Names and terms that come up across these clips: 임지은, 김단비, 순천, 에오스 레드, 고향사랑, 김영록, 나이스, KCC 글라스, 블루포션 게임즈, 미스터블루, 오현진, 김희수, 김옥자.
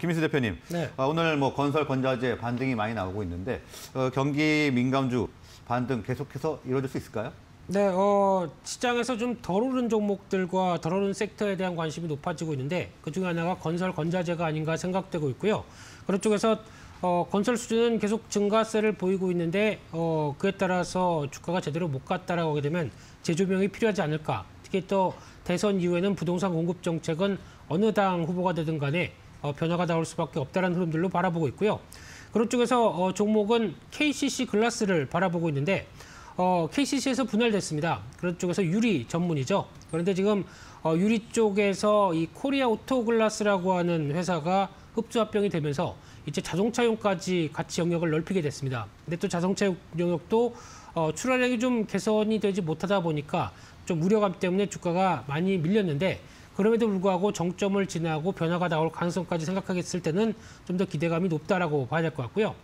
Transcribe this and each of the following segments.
김희수 대표님, 네. 오늘 뭐 건설, 건자재 반등이 많이 나오고 있는데 경기 민감주 반등 계속해서 이루어질 수 있을까요? 네, 시장에서 좀 덜 오른 종목들과 덜 오른 섹터에 대한 관심이 높아지고 있는데 그중에 하나가 건설, 건자재가 아닌가 생각되고 있고요. 그런 쪽에서 건설 수주는 계속 증가세를 보이고 있는데 그에 따라서 주가가 제대로 못 갔다라고 하게 되면 재조명이 필요하지 않을까. 특히 또 대선 이후에는 부동산 공급 정책은 어느 당 후보가 되든 간에 변화가 나올 수밖에 없다는 흐름들로 바라보고 있고요. 그런 쪽에서 종목은 KCC 글라스를 바라보고 있는데 KCC에서 분할됐습니다. 그런 쪽에서 유리 전문이죠. 그런데 지금 유리 쪽에서 이 코리아 오토글라스라고 하는 회사가 흡수합병이 되면서 이제 자동차용까지 같이 영역을 넓히게 됐습니다. 근데 또 자동차 영역도 출하량이 좀 개선이 되지 못하다 보니까 좀 우려감 때문에 주가가 많이 밀렸는데 그럼에도 불구하고 정점을 지나고 변화가 나올 가능성까지 생각했을 때는 좀 더 기대감이 높다라고 봐야 될 것 같고요.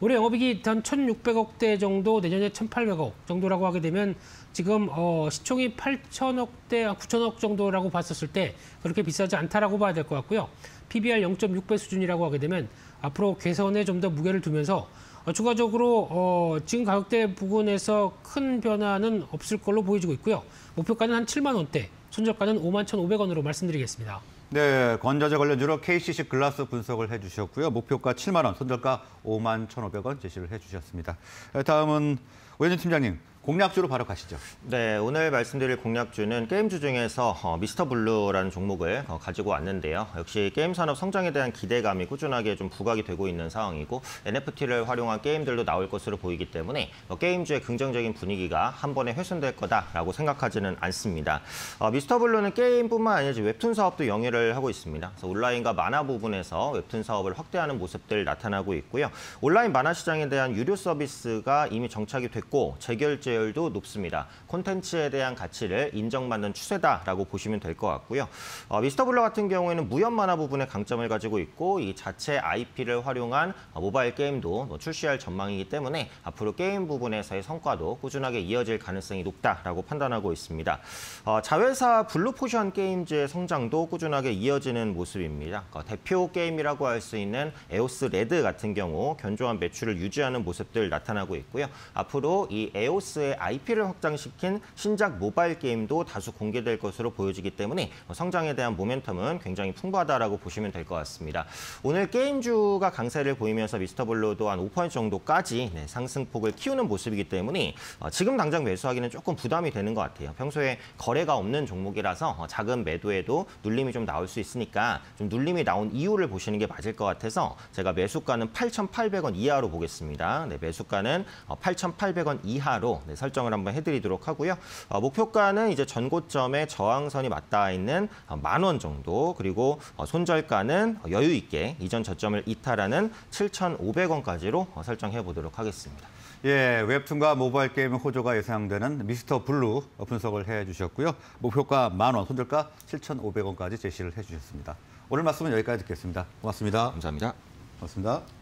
올해 영업이익이 한 1,600억대 정도, 내년에 1,800억 정도라고 하게 되면 지금 시총이 8,000억대, 9,000억 정도라고 봤었을 때 그렇게 비싸지 않다라고 봐야 될 것 같고요. PBR 0.6배 수준이라고 하게 되면 앞으로 개선에 좀 더 무게를 두면서 추가적으로 지금 가격대 부근에서 큰 변화는 없을 걸로 보여지고 있고요. 목표가는 한 7만 원대, 손절가는 51,500원으로 말씀드리겠습니다. 네, 건자재 관련주로 KCC 글라스 분석을 해주셨고요. 목표가 7만 원, 손절가 51,500원 제시를 해주셨습니다. 다음은 오현진 팀장님, 공략주로 바로 가시죠. 네, 오늘 말씀드릴 공략주는 게임주 중에서 미스터블루라는 종목을 가지고 왔는데요. 역시 게임 산업 성장에 대한 기대감이 꾸준하게 좀 부각이 되고 있는 상황이고 NFT를 활용한 게임들도 나올 것으로 보이기 때문에 게임주의 긍정적인 분위기가 한 번에 훼손될 거다라고 생각하지는 않습니다. 미스터블루는 게임뿐만 아니라 웹툰 사업도 영위를 하고 있습니다. 그래서 온라인과 만화 부분에서 웹툰 사업을 확대하는 모습들 나타나고 있고요. 온라인 만화 시장에 대한 유료 서비스가 이미 정착이 됐고 재결제율도 높습니다. 콘텐츠에 대한 가치를 인정받는 추세다라고 보시면 될 것 같고요. 미스터블루 같은 경우에는 무협 만화 부분에 강점을 가지고 있고 이 자체 IP를 활용한 모바일 게임도 출시할 전망이기 때문에 앞으로 게임 부분에서의 성과도 꾸준하게 이어질 가능성이 높다라고 판단하고 있습니다. 자회사 블루포션 게임즈의 성장도 꾸준하게 이어지는 모습입니다. 대표 게임이라고 할 수 있는 에오스 레드 같은 경우 견조한 매출을 유지하는 모습들 나타나고 있고요. 앞으로 이 에오스의 IP를 확장시킨 신작 모바일 게임도 다수 공개될 것으로 보여지기 때문에 성장에 대한 모멘텀은 굉장히 풍부하다라고 보시면 될 것 같습니다. 오늘 게임주가 강세를 보이면서 미스터블루도 한 5% 정도까지 상승폭을 키우는 모습이기 때문에 지금 당장 매수하기는 조금 부담이 되는 것 같아요. 평소에 거래가 없는 종목이라서 작은 매도에도 눌림이 좀 나올 수 있으니까 좀 눌림이 나온 이유를 보시는 게 맞을 것 같아서 제가 매수가는 8,800원 이하로 보겠습니다. 네, 매수가는 8,800원 이하로 설정을 한번 해드리도록 하고요. 목표가는 이제 전고점에 저항선이 맞닿아 있는 10,000원 정도, 그리고 손절가는 여유 있게 이전 저점을 이탈하는 7,500원까지로 설정해 보도록 하겠습니다. 예, 웹툰과 모바일 게임 호조가 예상되는 미스터블루 분석을 해주셨고요. 목표가 10,000원, 손절가 7,500원까지 제시를 해주셨습니다. 오늘 말씀은 여기까지 듣겠습니다. 고맙습니다. 감사합니다. 고맙습니다.